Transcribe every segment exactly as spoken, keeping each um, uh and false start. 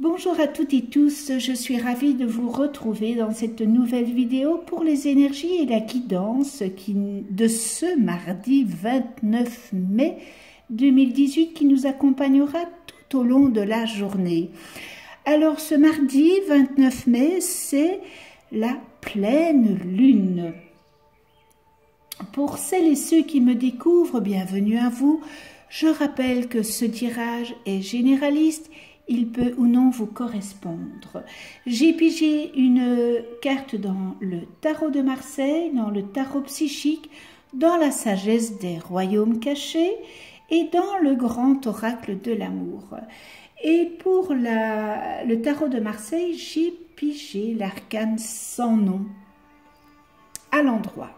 Bonjour à toutes et tous, je suis ravie de vous retrouver dans cette nouvelle vidéo pour les énergies et la guidance qui, de ce mardi vingt-neuf mai deux mille dix-huit qui nous accompagnera tout au long de la journée. Alors ce mardi vingt-neuf mai, c'est la pleine lune. Pour celles et ceux qui me découvrent, bienvenue à vous. Je rappelle que ce tirage est généraliste. Il peut ou non vous correspondre. J'ai pigé une carte dans le tarot de Marseille, dans le tarot psychique, dans la sagesse des royaumes cachés et dans le grand oracle de l'amour. Et pour la, le tarot de Marseille, j'ai pigé l'arcane sans nom à l'endroit.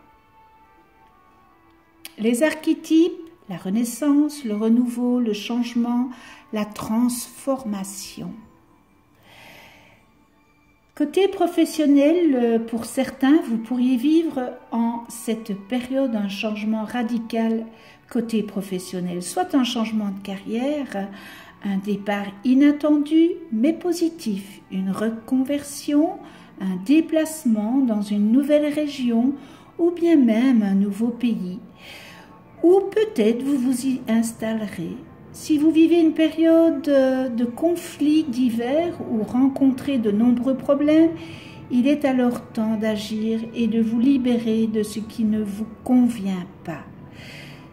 Les archétypes, la renaissance, le renouveau, le changement, la transformation. Côté professionnel, pour certains, vous pourriez vivre en cette période un changement radical côté professionnel, soit un changement de carrière, un départ inattendu mais positif, une reconversion, un déplacement dans une nouvelle région ou bien même un nouveau pays. Ou peut-être vous vous y installerez. Si vous vivez une période de conflits divers ou rencontrez de nombreux problèmes, il est alors temps d'agir et de vous libérer de ce qui ne vous convient pas.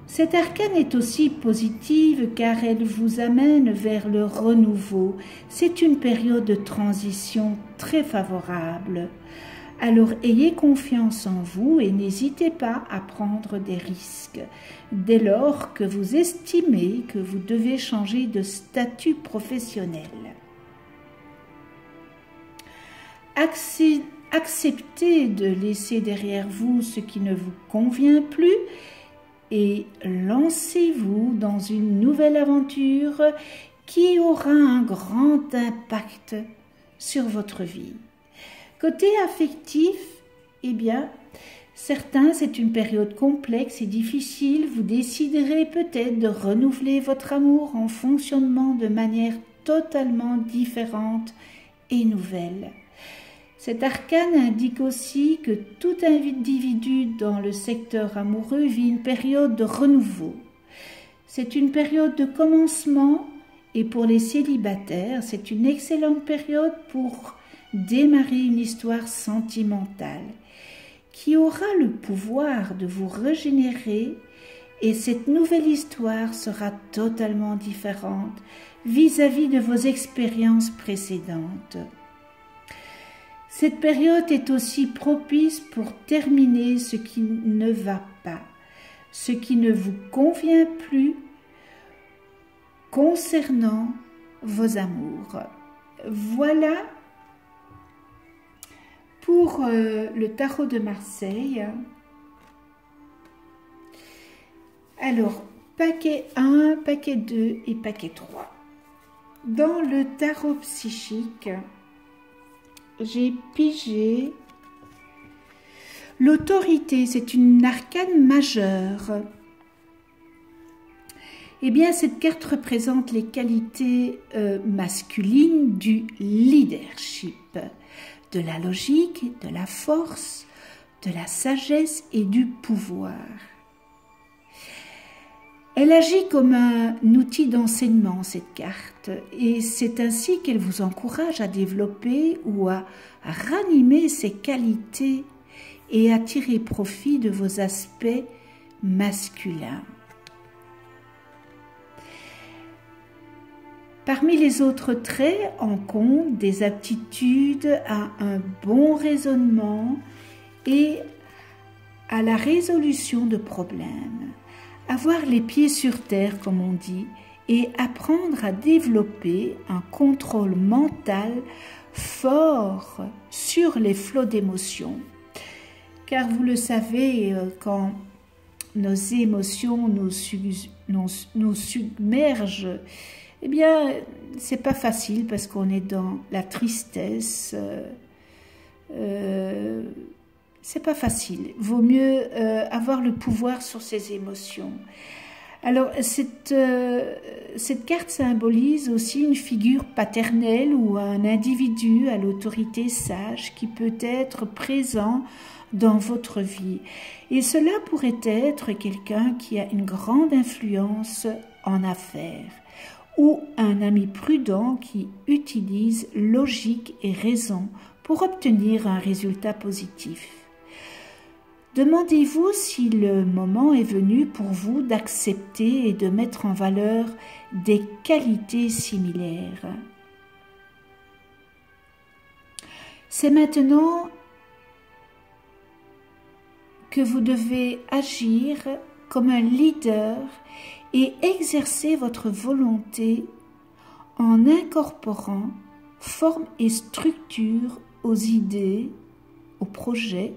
Cette arcane est aussi positive car elle vous amène vers le renouveau. C'est une période de transition très favorable. Alors ayez confiance en vous et n'hésitez pas à prendre des risques. Dès lors que vous estimez que vous devez changer de statut professionnel, acceptez de laisser derrière vous ce qui ne vous convient plus et lancez-vous dans une nouvelle aventure qui aura un grand impact sur votre vie. Côté affectif, eh bien, certains, c'est une période complexe et difficile. Vous déciderez peut-être de renouveler votre amour en fonctionnement de manière totalement différente et nouvelle. Cet arcane indique aussi que tout individu dans le secteur amoureux vit une période de renouveau. C'est une période de commencement et pour les célibataires, c'est une excellente période pour démarrer une histoire sentimentale qui aura le pouvoir de vous régénérer et cette nouvelle histoire sera totalement différente vis-à-vis de vos expériences précédentes. Cette période est aussi propice pour terminer ce qui ne va pas, ce qui ne vous convient plus concernant vos amours. Voilà. Pour euh, le tarot de Marseille, alors paquet un, paquet deux et paquet trois. Dans le tarot psychique, j'ai pigé l'autorité, c'est une arcane majeure. Eh bien, cette carte représente les qualités euh, masculines du leadership, de la logique, de la force, de la sagesse et du pouvoir. Elle agit comme un outil d'enseignement, cette carte, et c'est ainsi qu'elle vous encourage à développer ou à ranimer ses qualités et à tirer profit de vos aspects masculins. Parmi les autres traits, on compte des aptitudes à un bon raisonnement et à la résolution de problèmes. Avoir les pieds sur terre, comme on dit, et apprendre à développer un contrôle mental fort sur les flots d'émotions. Car vous le savez, quand nos émotions nous, nous, nous submergent, eh bien, c'est pas facile parce qu'on est dans la tristesse. Euh, euh, c'est pas facile. Vaut mieux euh, avoir le pouvoir sur ses émotions. Alors, cette, euh, cette carte symbolise aussi une figure paternelle ou un individu à l'autorité sage qui peut être présent dans votre vie. Et cela pourrait être quelqu'un qui a une grande influence en affaires ou un ami prudent qui utilise logique et raison pour obtenir un résultat positif. Demandez-vous si le moment est venu pour vous d'accepter et de mettre en valeur des qualités similaires. C'est maintenant que vous devez agir comme un leader et exercer votre volonté en incorporant forme et structure aux idées, aux projets,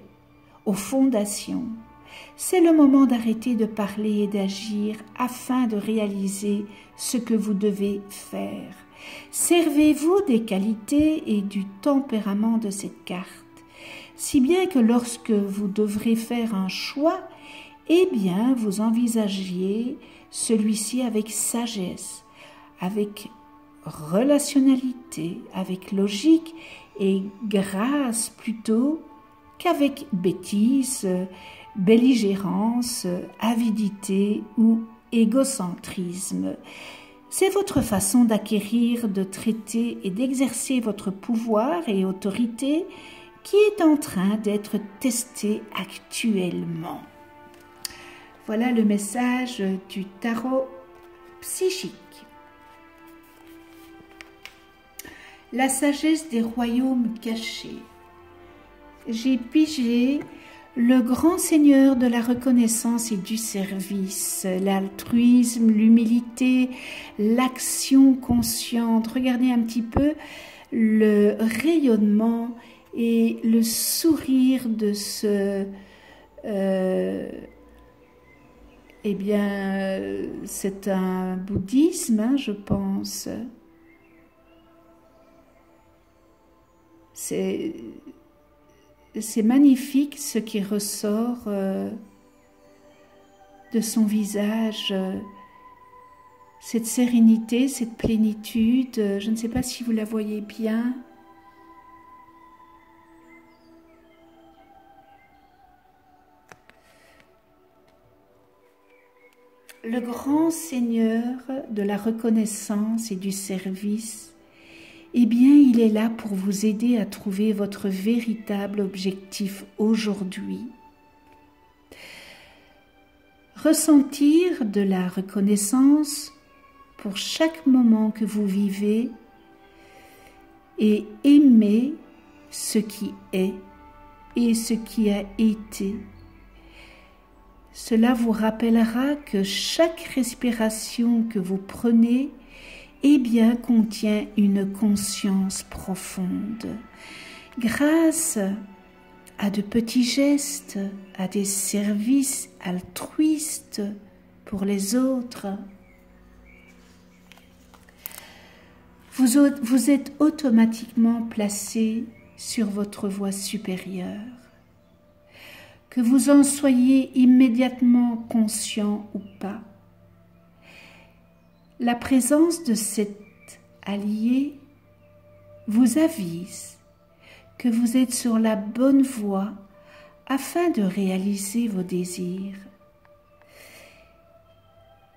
aux fondations. C'est le moment d'arrêter de parler et d'agir afin de réaliser ce que vous devez faire. Servez-vous des qualités et du tempérament de cette carte, si bien que lorsque vous devrez faire un choix, eh bien vous envisagiez celui-ci avec sagesse, avec relationnalité, avec logique et grâce plutôt qu'avec bêtise, belligérance, avidité ou égocentrisme. C'est votre façon d'acquérir, de traiter et d'exercer votre pouvoir et autorité qui est en train d'être testée actuellement. Voilà le message du tarot psychique. La sagesse des royaumes cachés. J'ai pigé le grand seigneur de la reconnaissance et du service, l'altruisme, l'humilité, l'action consciente. Regardez un petit peu le rayonnement et le sourire de ce, euh, eh bien, c'est un bouddhisme, hein, je pense. C'est... C'est magnifique ce qui ressort euh, de son visage, euh, cette sérénité, cette plénitude. Euh, je ne sais pas si vous la voyez bien. Le grand Seigneur de la reconnaissance et du service, eh bien, il est là pour vous aider à trouver votre véritable objectif aujourd'hui. Ressentir de la reconnaissance pour chaque moment que vous vivez et aimer ce qui est et ce qui a été. Cela vous rappellera que chaque respiration que vous prenez, eh bien, contient une conscience profonde. Grâce à de petits gestes, à des services altruistes pour les autres, vous, vous êtes automatiquement placé sur votre voie supérieure. Que vous en soyez immédiatement conscient ou pas, la présence de cet allié vous avise que vous êtes sur la bonne voie afin de réaliser vos désirs.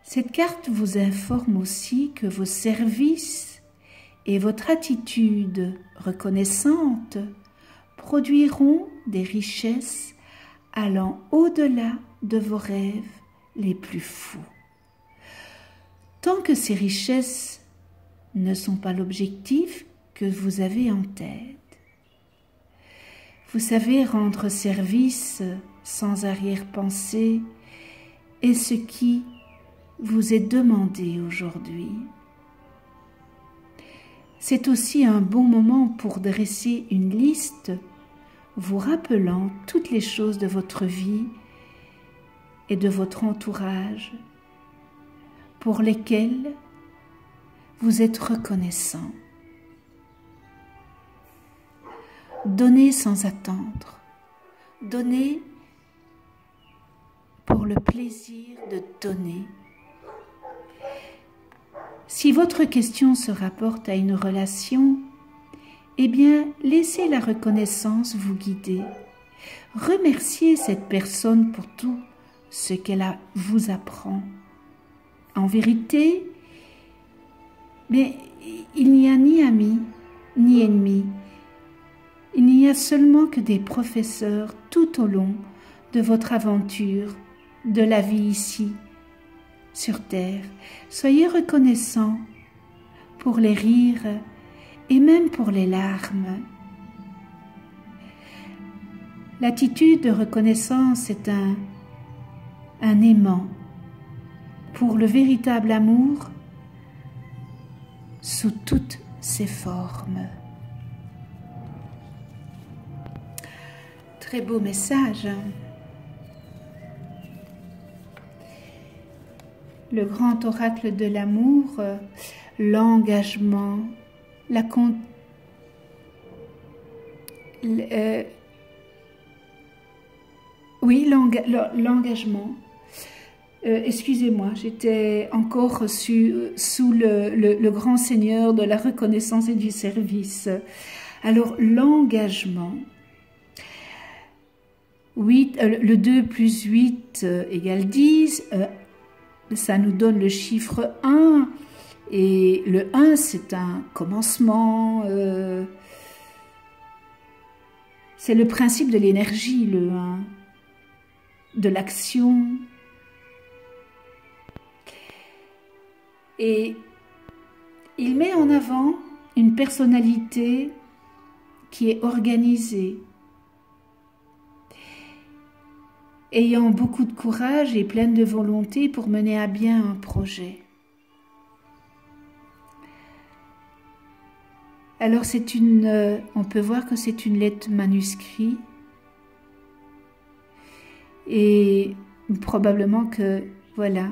Cette carte vous informe aussi que vos services et votre attitude reconnaissante produiront des richesses allant au-delà de vos rêves les plus fous. Tant que ces richesses ne sont pas l'objectif que vous avez en tête. Vous savez rendre service sans arrière-pensée et ce qui vous est demandé aujourd'hui. C'est aussi un bon moment pour dresser une liste vous rappelant toutes les choses de votre vie et de votre entourage pour lesquels vous êtes reconnaissant. Donnez sans attendre. Donnez pour le plaisir de donner Si votre question se rapporte à une relation, eh bien, laissez la reconnaissance vous guider. Remerciez cette personne pour tout ce qu'elle vous apprend. En vérité, mais il n'y a ni ami, ni ennemi. Il n'y a seulement que des professeurs tout au long de votre aventure, de la vie ici, sur terre. Soyez reconnaissants pour les rires et même pour les larmes. L'attitude de reconnaissance est un, un aimant pour le véritable amour sous toutes ses formes. Très beau message. Le grand oracle de l'amour, l'engagement, la con... euh... oui, l'engagement. Euh, excusez-moi, j'étais encore su, sous le, le, le grand seigneur de la reconnaissance et du service. Alors, l'engagement, euh, le deux plus huit euh, égale dix, euh, ça nous donne le chiffre un, et le un, c'est un commencement, euh, c'est le principe de l'énergie, le un, de l'action. Et il met en avant une personnalité qui est organisée, ayant beaucoup de courage et pleine de volonté pour mener à bien un projet. Alors c'est une, on peut voir que c'est une lettre manuscrite et probablement que, voilà,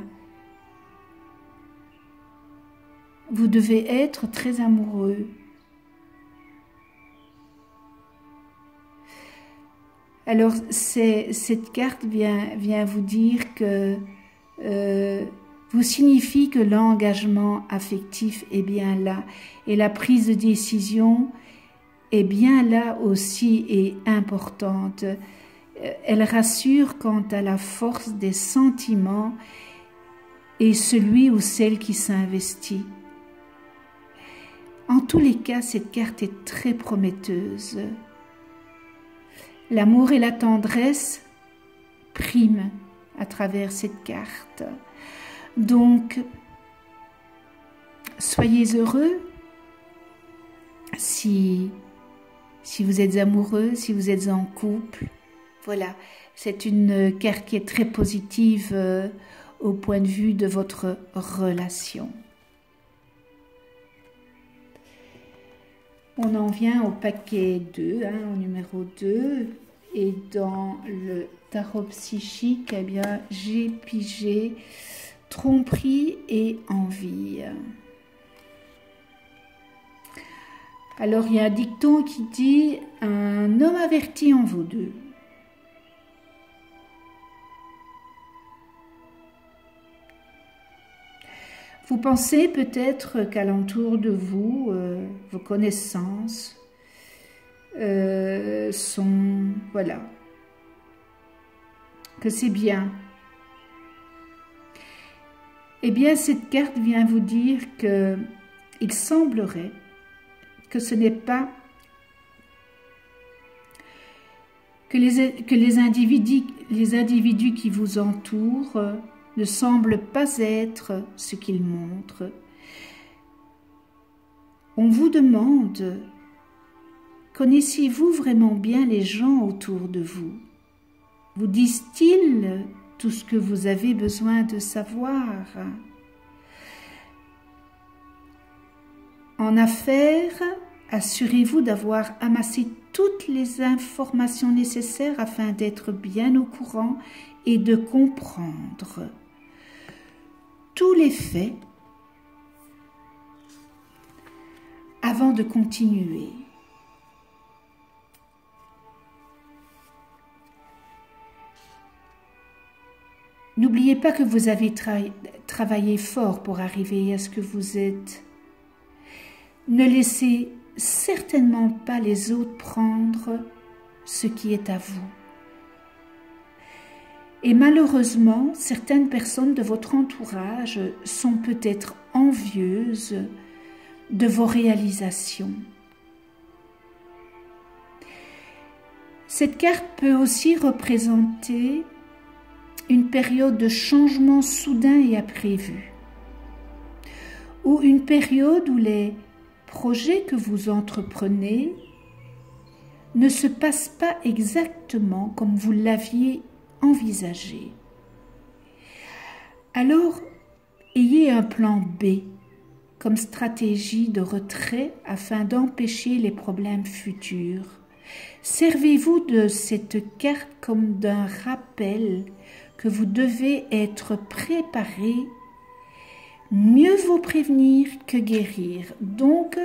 vous devez être très amoureux. Alors, cette carte vient, vient vous dire que euh, vous signifie que l'engagement affectif est bien là et la prise de décision est bien là aussi et importante. Elle rassure quant à la force des sentiments et celui ou celle qui s'investit. En tous les cas, cette carte est très prometteuse. L'amour et la tendresse priment à travers cette carte. Donc, soyez heureux si, si vous êtes amoureux, si vous êtes en couple. Voilà, c'est une carte qui est très positive euh, au point de vue de votre relation. On en vient au paquet deux, hein, au numéro deux. Et dans le tarot psychique, eh bien, j'ai pigé tromperie et envie. Alors, il y a un dicton qui dit « Un homme averti en vaut deux ». Vous pensez peut-être qu'alentour de vous, euh, vos connaissances euh, sont, voilà, que c'est bien. Eh bien, cette carte vient vous dire que il semblerait que ce n'est pas que les, que les individus, les individus qui vous entourent ne semble pas être ce qu'il montre. On vous demande, connaissez-vous vraiment bien les gens autour de vous? Vous disent-ils tout ce que vous avez besoin de savoir? En affaires, assurez-vous d'avoir amassé toutes les informations nécessaires afin d'être bien au courant et de comprendre tous les faits avant de continuer. N'oubliez pas que vous avez tra travaillé fort pour arriver à ce que vous êtes. Ne laissez certainement pas les autres prendre ce qui est à vous. Et malheureusement, certaines personnes de votre entourage sont peut-être envieuses de vos réalisations. Cette carte peut aussi représenter une période de changement soudain et imprévu, ou une période où les projets que vous entreprenez ne se passent pas exactement comme vous l'aviez envisagé. Alors, ayez un plan B comme stratégie de retrait afin d'empêcher les problèmes futurs. Servez-vous de cette carte comme d'un rappel que vous devez être préparé. Mieux vaut prévenir que guérir. Donc,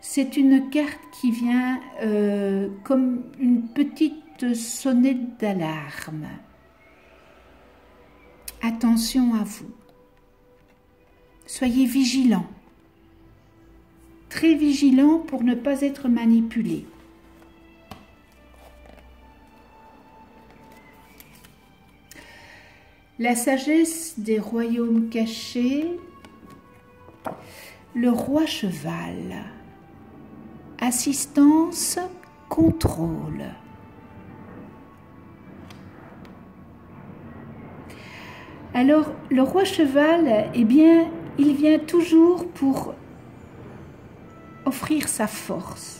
c'est une carte qui vient euh, comme une petite sonnette d'alarme. Attention à vous. Soyez vigilants. Très vigilants pour ne pas être manipulés. La sagesse des royaumes cachés, le roi cheval, assistance, contrôle. Alors, le roi cheval, eh bien, il vient toujours pour offrir sa force.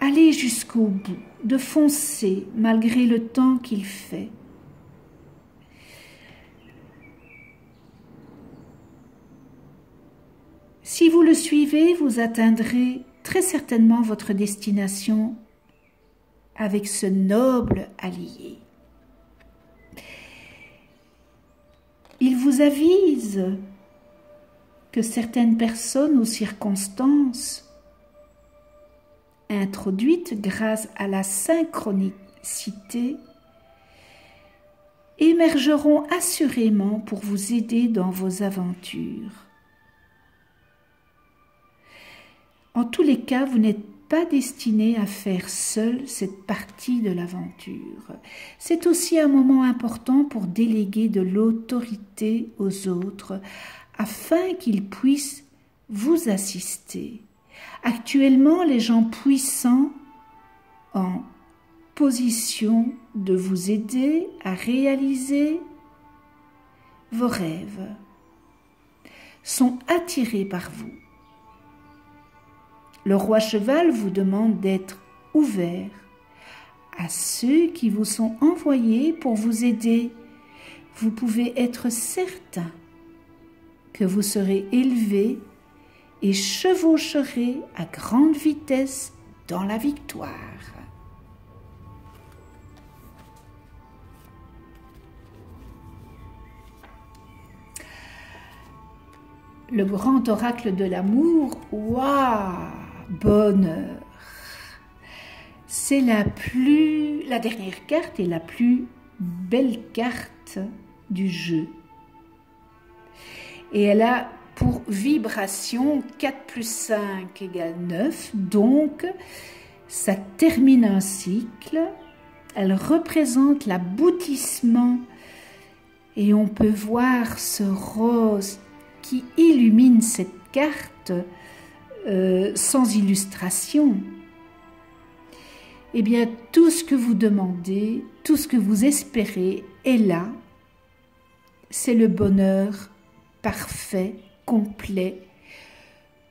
Aller jusqu'au bout, de foncer malgré le temps qu'il fait. Si vous le suivez, vous atteindrez très certainement votre destination avec ce noble allié. Il vous avise que certaines personnes ou circonstances introduite grâce à la synchronicité, émergeront assurément pour vous aider dans vos aventures. En tous les cas, vous n'êtes pas destiné à faire seul cette partie de l'aventure. C'est aussi un moment important pour déléguer de l'autorité aux autres afin qu'ils puissent vous assister. Actuellement, les gens puissants en position de vous aider à réaliser vos rêves sont attirés par vous. Le roi cheval vous demande d'être ouvert à ceux qui vous sont envoyés pour vous aider. Vous pouvez être certain que vous serez élevé et chevaucherez à grande vitesse dans la victoire. Le grand oracle de l'amour, waouh, bonheur. C'est la plus, la dernière carte et la plus belle carte du jeu. Et elle a pour vibration, quatre plus cinq égale neuf, donc ça termine un cycle. Elle représente l'aboutissement et on peut voir ce rose qui illumine cette carte euh, sans illustration. Eh bien, tout ce que vous demandez, tout ce que vous espérez est là. C'est le bonheur parfait, complet.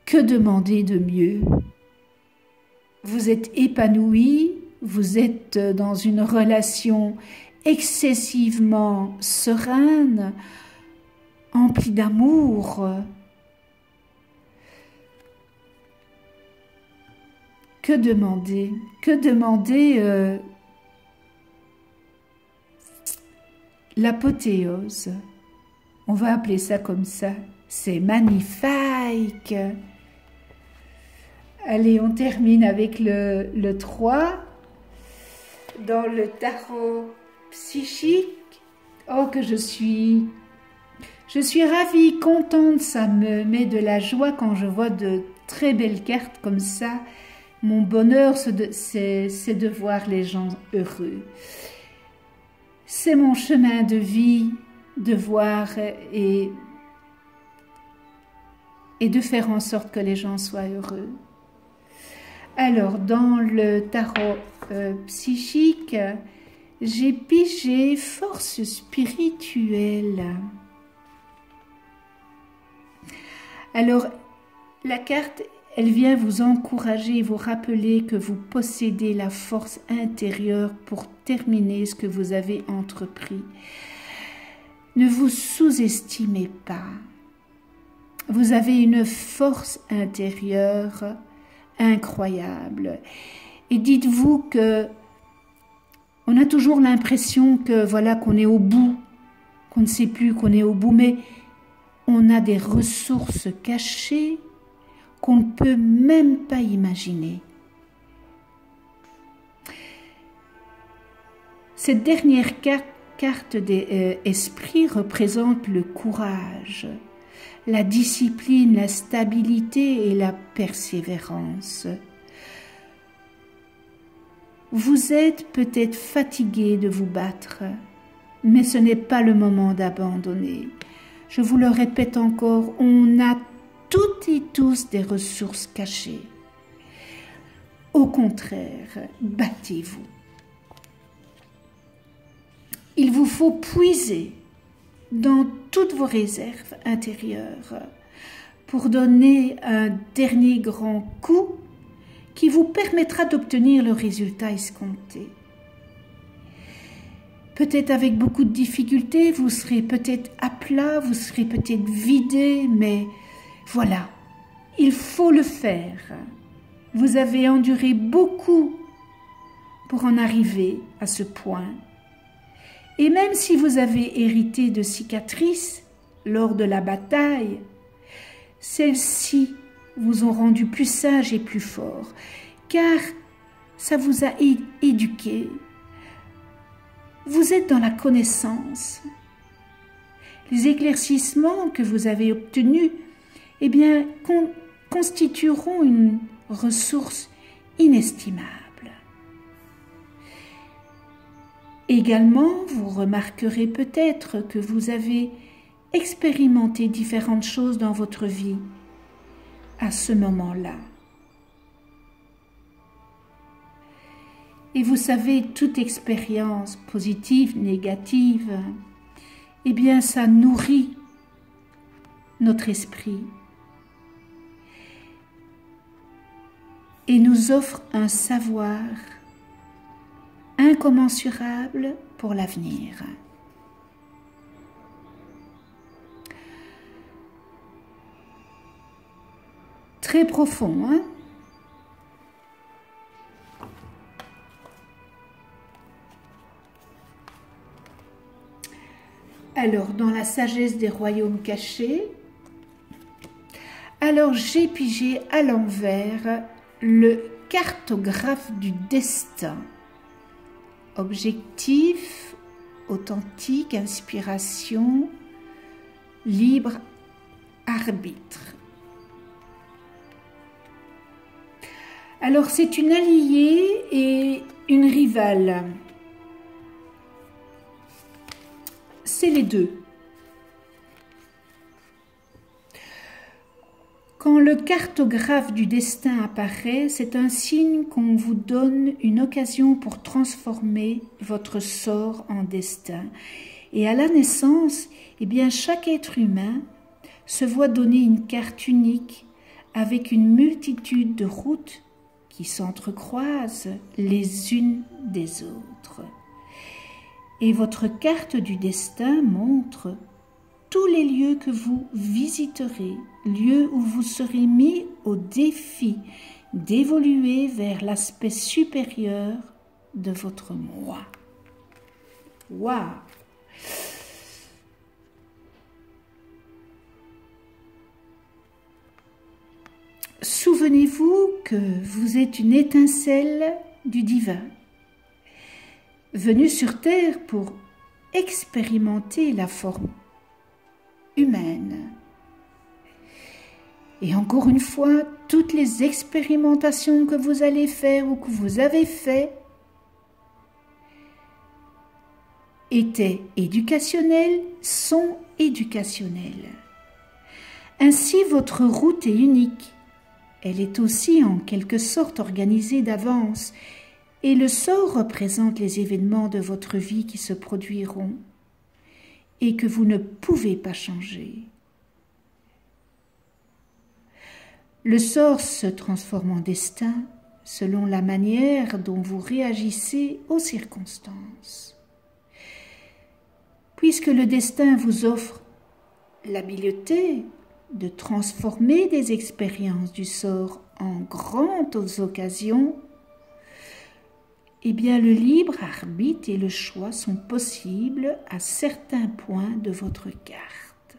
Que demander de mieux? Vous êtes épanoui, vous êtes dans une relation excessivement sereine, emplie d'amour. Que demander? Que demander euh, l'apothéose? On va appeler ça comme ça. C'est magnifique. Allez, on termine avec le, le trois dans le tarot psychique. Oh, que je suis... Je suis ravie, contente, ça me met de la joie quand je vois de très belles cartes comme ça. Mon bonheur, c'est de, de voir les gens heureux. C'est mon chemin de vie, de voir et, et de faire en sorte que les gens soient heureux. Alors, dans le tarot euh, psychique, j'ai pigé force spirituelle. Alors, la carte, elle vient vous encourager, vous rappeler que vous possédez la force intérieure pour terminer ce que vous avez entrepris. Ne vous sous-estimez pas. Vous avez une force intérieure incroyable. Et dites-vous que on a toujours l'impression que voilà, qu'on est au bout, qu'on ne sait plus qu'on est au bout, mais on a des ressources cachées qu'on ne peut même pas imaginer. Cette dernière carte, carte des euh, esprits représente le courage, la discipline, la stabilité et la persévérance. Vous êtes peut-être fatigué de vous battre, mais ce n'est pas le moment d'abandonner. Je vous le répète encore, on a toutes et tous des ressources cachées. Au contraire, battez-vous. Il vous faut puiser dans toutes vos réserves intérieures pour donner un dernier grand coup qui vous permettra d'obtenir le résultat escompté. Peut-être avec beaucoup de difficultés, vous serez peut-être à plat, vous serez peut-être vidé, mais voilà, il faut le faire. Vous avez enduré beaucoup pour en arriver à ce point. Et même si vous avez hérité de cicatrices lors de la bataille, celles-ci vous ont rendu plus sage et plus fort, car ça vous a éduqué. Vous êtes dans la connaissance. Les éclaircissements que vous avez obtenus, eh bien, con- constitueront une ressource inestimable. Également, vous remarquerez peut-être que vous avez expérimenté différentes choses dans votre vie à ce moment-là. Et vous savez, toute expérience positive, négative, eh bien, ça nourrit notre esprit et nous offre un savoir incommensurable pour l'avenir. Très profond, hein? Alors, dans la sagesse des royaumes cachés, alors j'ai pigé à l'envers le cartographe du destin. Objectif, authentique, inspiration, libre, arbitre. Alors c'est une alliée et une rivale. C'est les deux. Quand le cartographe du destin apparaît, c'est un signe qu'on vous donne une occasion pour transformer votre sort en destin. Et à la naissance, eh bien, chaque être humain se voit donner une carte unique avec une multitude de routes qui s'entrecroisent les unes des autres. Et votre carte du destin montre tous les lieux que vous visiterez, lieux où vous serez mis au défi d'évoluer vers l'aspect supérieur de votre moi. Waouh! Souvenez-vous que vous êtes une étincelle du divin venu sur Terre pour expérimenter la forme humaine. Et encore une fois, toutes les expérimentations que vous allez faire ou que vous avez fait étaient éducationnelles, sont éducationnelles. Ainsi, votre route est unique. Elle est aussi en quelque sorte organisée d'avance et le sort représente les événements de votre vie qui se produiront et que vous ne pouvez pas changer. Le sort se transforme en destin selon la manière dont vous réagissez aux circonstances. Puisque le destin vous offre l'habileté de transformer des expériences du sort en grandes occasions, eh bien le libre arbitre et le choix sont possibles à certains points de votre carte.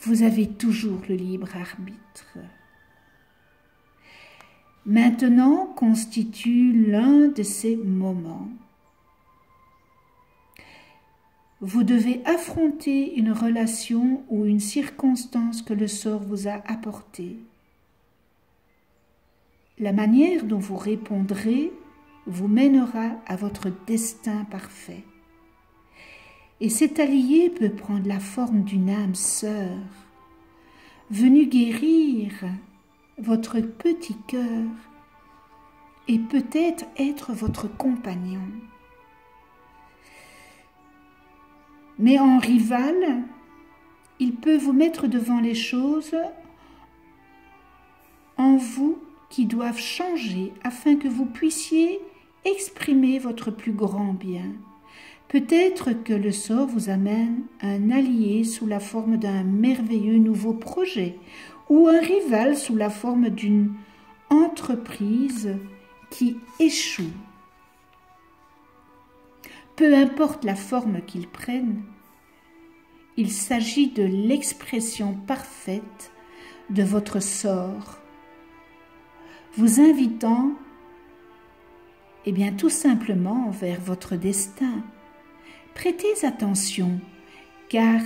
Vous avez toujours le libre arbitre. Maintenant constitue l'un de ces moments. Vous devez affronter une relation ou une circonstance que le sort vous a apportée. La manière dont vous répondrez vous mènera à votre destin parfait. Et cet allié peut prendre la forme d'une âme sœur, venue guérir votre petit cœur et peut-être être votre compagnon. Mais en rival, il peut vous mettre devant les choses en vous qui doivent changer afin que vous puissiez exprimer votre plus grand bien. Peut-être que le sort vous amène un allié sous la forme d'un merveilleux nouveau projet ou un rival sous la forme d'une entreprise qui échoue. Peu importe la forme qu'ils prennent, il s'agit de l'expression parfaite de votre sort, vous invitant eh bien, tout simplement vers votre destin. Prêtez attention, car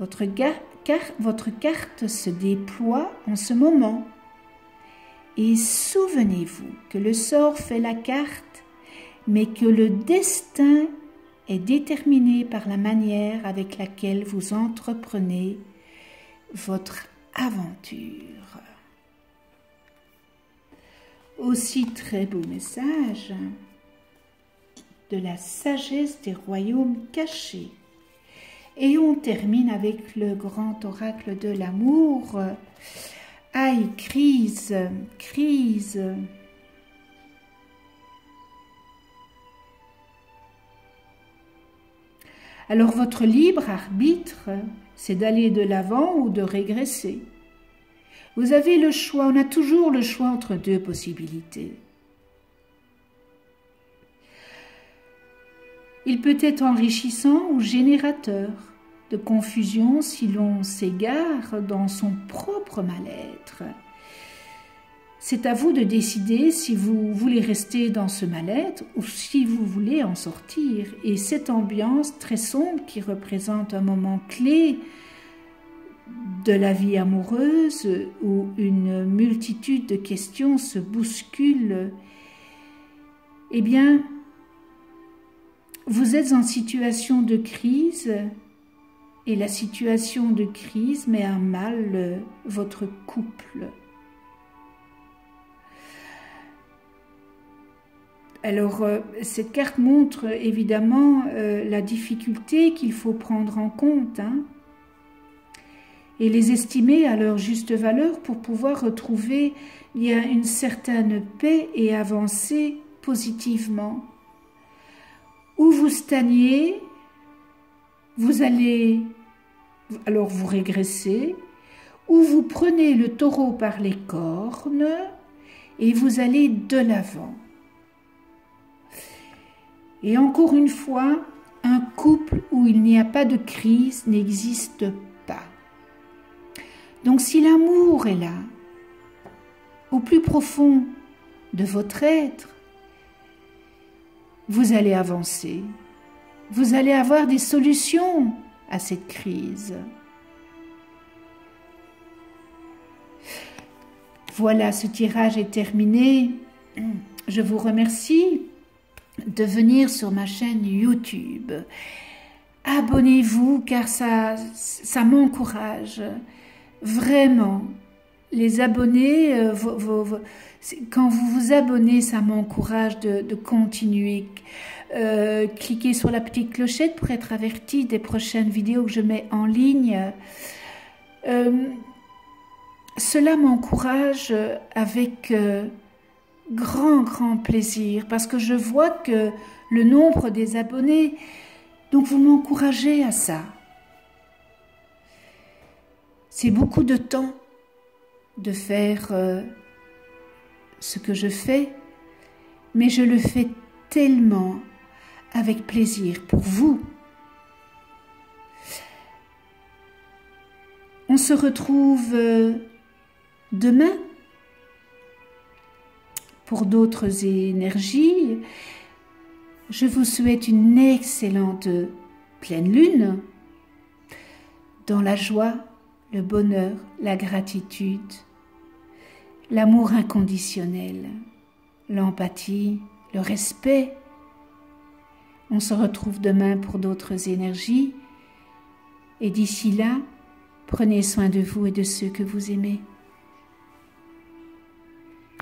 votre, car votre carte se déploie en ce moment. Et souvenez-vous que le sort fait la carte, mais que le destin est déterminé par la manière avec laquelle vous entreprenez votre aventure. Aussi très beau message de la sagesse des royaumes cachés. Et on termine avec le grand oracle de l'amour. Aïe, crise, crise. Alors votre libre arbitre, c'est d'aller de l'avant ou de régresser. Vous avez le choix, on a toujours le choix entre deux possibilités. Il peut être enrichissant ou générateur de confusion si l'on s'égare dans son propre mal-être. C'est à vous de décider si vous voulez rester dans ce mal-être ou si vous voulez en sortir. Et cette ambiance très sombre qui représente un moment clé de la vie amoureuse où une multitude de questions se bousculent, eh bien, vous êtes en situation de crise et la situation de crise met à mal votre couple. Alors, euh, cette carte montre évidemment euh, la difficulté qu'il faut prendre en compte hein, et les estimer à leur juste valeur pour pouvoir retrouver bien, une certaine paix et avancer positivement. Ou vous stagnez, vous allez, alors vous régressez, ou vous prenez le taureau par les cornes et vous allez de l'avant. Et encore une fois, un couple où il n'y a pas de crise n'existe pas. Donc si l'amour est là, au plus profond de votre être, vous allez avancer. Vous allez avoir des solutions à cette crise. Voilà, ce tirage est terminé. Je vous remercie de venir sur ma chaîne YouTube. Abonnez-vous car ça, ça m'encourage. Vraiment, les abonnés, euh, vos, vos, vos, quand vous vous abonnez, ça m'encourage de, de continuer. Euh, cliquez sur la petite clochette pour être averti des prochaines vidéos que je mets en ligne. Euh, cela m'encourage avec euh, grand, grand plaisir parce que je vois que le nombre des abonnés, donc vous m'encouragez à ça. C'est beaucoup de temps de faire euh, ce que je fais, mais je le fais tellement avec plaisir pour vous. On se retrouve euh, demain pour d'autres énergies. Je vous souhaite une excellente pleine lune dans la joie, le bonheur, la gratitude, l'amour inconditionnel, l'empathie, le respect. On se retrouve demain pour d'autres énergies. Et d'ici là, prenez soin de vous et de ceux que vous aimez.